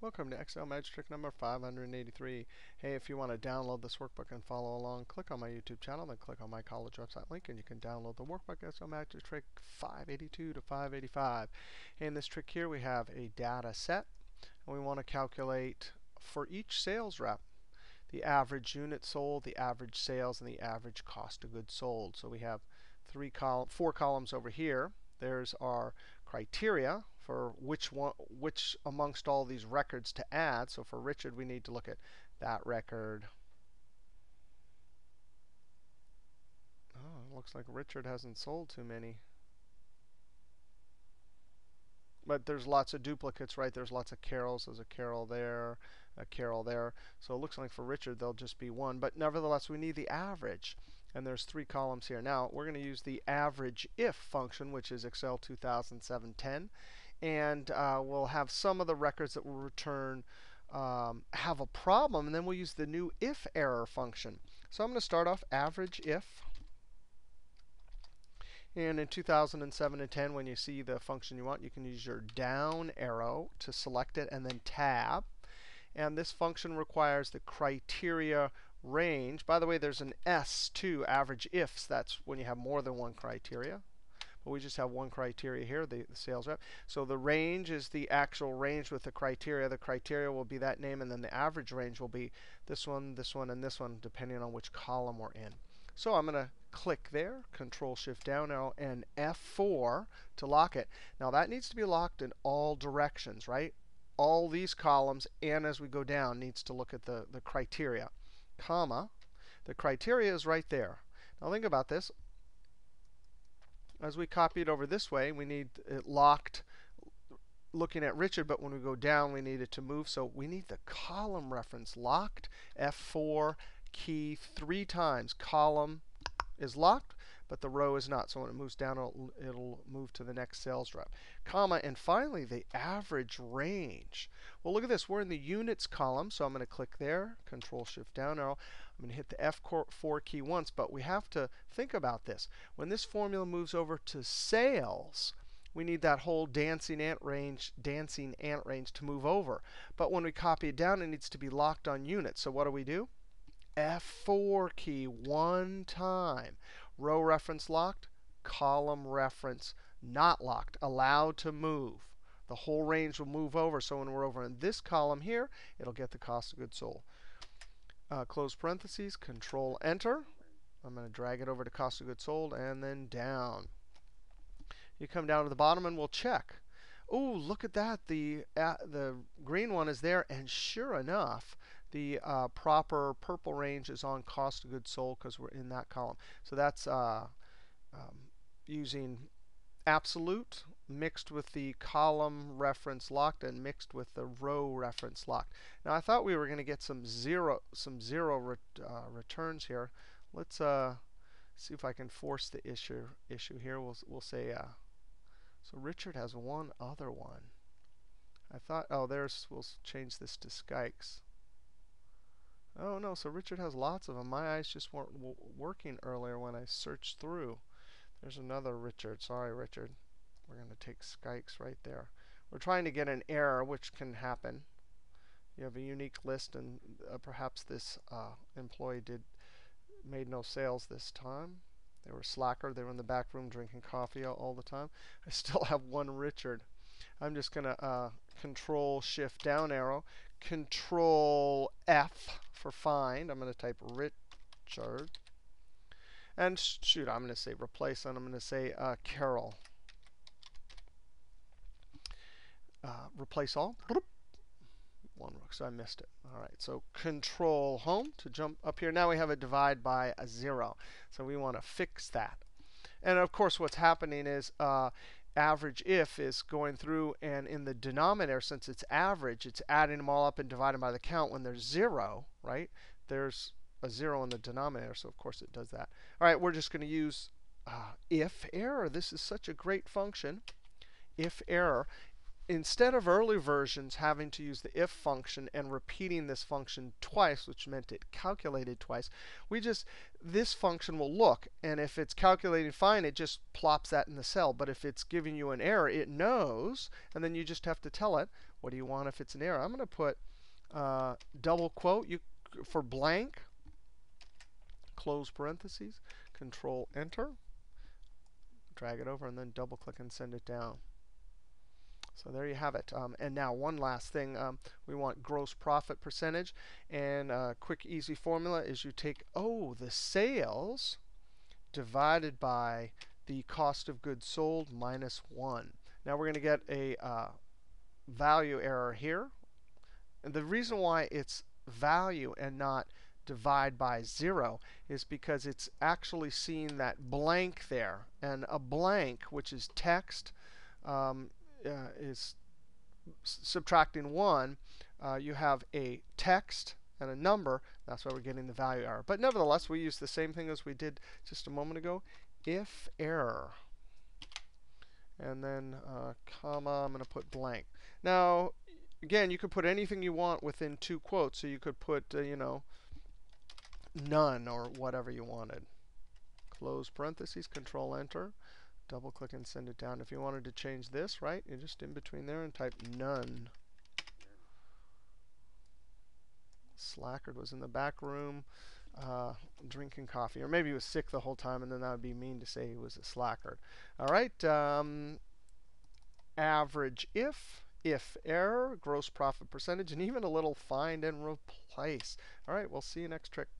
Welcome to Excel Magic Trick number 583. Hey, if you want to download this workbook and follow along, click on my YouTube channel, then click on my college website link, and you can download the workbook Excel Magic Trick 582 to 585. In this trick here, we have a data set, and we want to calculate for each sales rep the average units sold, the average sales, and the average cost of goods sold. So we have four columns over here. There's our criteria for which amongst all these records to add. So for Richard, we need to look at that record. Oh, it looks like Richard hasn't sold too many. But there's lots of duplicates, right? There's lots of Carols. There's a Carol there, a Carol there. So it looks like for Richard, there'll just be one. But nevertheless, we need the average. And there's three columns here. Now, we're going to use the AVERAGEIF function, which is Excel 2007-10. And we'll have some of the records that will return have a problem. And then we'll use the new IFERROR function. So I'm going to start off AVERAGEIF. And in 2007 and 10, when you see the function you want, you can use your down arrow to select it and then tab. And this function requires the criteria range. By the way, there's an S to AVERAGEIFs. That's when you have more than one criteria. But we just have one criteria here, the sales rep. So the range is the actual range with the criteria. The criteria will be that name, and then the average range will be this one, and this one, depending on which column we're in. So I'm going to click there, Control-Shift down arrow, and F4 to lock it. Now that needs to be locked in all directions, right? All these columns, and as we go down, needs to look at the criteria, comma. The criteria is right there. Now think about this. As we copy it over this way, we need it locked looking at Richard, but when we go down, we need it to move. So we need the column reference locked, F4, key 3 times. Column is locked, but the row is not. So when it moves down, it'll move to the next sales rep. Comma, and finally, the average range. Well, look at this. We're in the units column, so I'm going to click there, Control-Shift down arrow. I'm going to hit the F4 key once, but we have to think about this. When this formula moves over to sales, we need that whole dancing ant range to move over. But when we copy it down, it needs to be locked on units. So what do we do? F4 key 1 time. Row reference locked, column reference not locked, allowed to move. The whole range will move over. So when we're over in this column here, it'll get the cost of goods sold. Close parentheses, Control Enter. I'm going to drag it over to cost of goods sold and then down. You come down to the bottom and we'll check. Oh, look at that. The green one is there. And sure enough, the proper purple range is on cost of goods sold because we're in that column. So that's using absolute mixed with the column reference locked and mixed with the row reference locked. Now, I thought we were going to get some zero returns here. Let's see if I can force the issue here. We'll say, so Richard has one other one. I thought, oh, we'll change this to Skikes. Oh, no, so Richard has lots of them. My eyes just weren't working earlier when I searched through. There's another Richard. Sorry, Richard. We're going to take Skikes right there. We're trying to get an error, which can happen. You have a unique list, and perhaps this employee made no sales this time. They were slacker. They were in the back room drinking coffee all the time. I still have one Richard. I'm just going to Control-Shift down arrow, Control-F for find. I'm going to type Richard. And shoot, I'm going to say replace, and I'm going to say Carol. Replace all. One rook, so I missed it. All right, so Control Home to jump up here. Now we have a divide by a 0. So we want to fix that. And of course, what's happening is AVERAGEIF is going through, and in the denominator, since it's average, it's adding them all up and dividing by the count. When there's 0, right? There's a 0 in the denominator, so of course it does that. All right, we're just going to use IFERROR. This is such a great function. IFERROR. instead of early versions having to use the if function and repeating this function twice, which meant it calculated twice, we just, this function will look. And if it's calculating fine, it just plops that in the cell. But if it's giving you an error, it knows. And then you just have to tell it, what do you want if it's an error? I'm going to put double quote for blank, close parentheses, Control Enter, drag it over, and then double click and send it down. So there you have it. And now one last thing. We want gross profit percentage. And a quick, easy formula is you take, the sales divided by the cost of goods sold minus 1. Now we're going to get a value error here. And the reason why it's value and not divide by 0 is because it's actually seeing that blank there. And a blank, which is text, is subtracting 1. You have a text and a number. That's why we're getting the value error. But nevertheless, we use the same thing as we did just a moment ago, if error. And then comma, I'm going to put blank. Now, again, you could put anything you want within two quotes. So you could put, none or whatever you wanted. Close parentheses, Control Enter, double click and send it down. If you wanted to change this, right, you're just in between there and type none. Slackard was in the back room drinking coffee. Or maybe he was sick the whole time, and then that would be mean to say he was a slackard. All right, average if error, gross profit percentage, and even a little find and replace. All right, we'll see you next trick.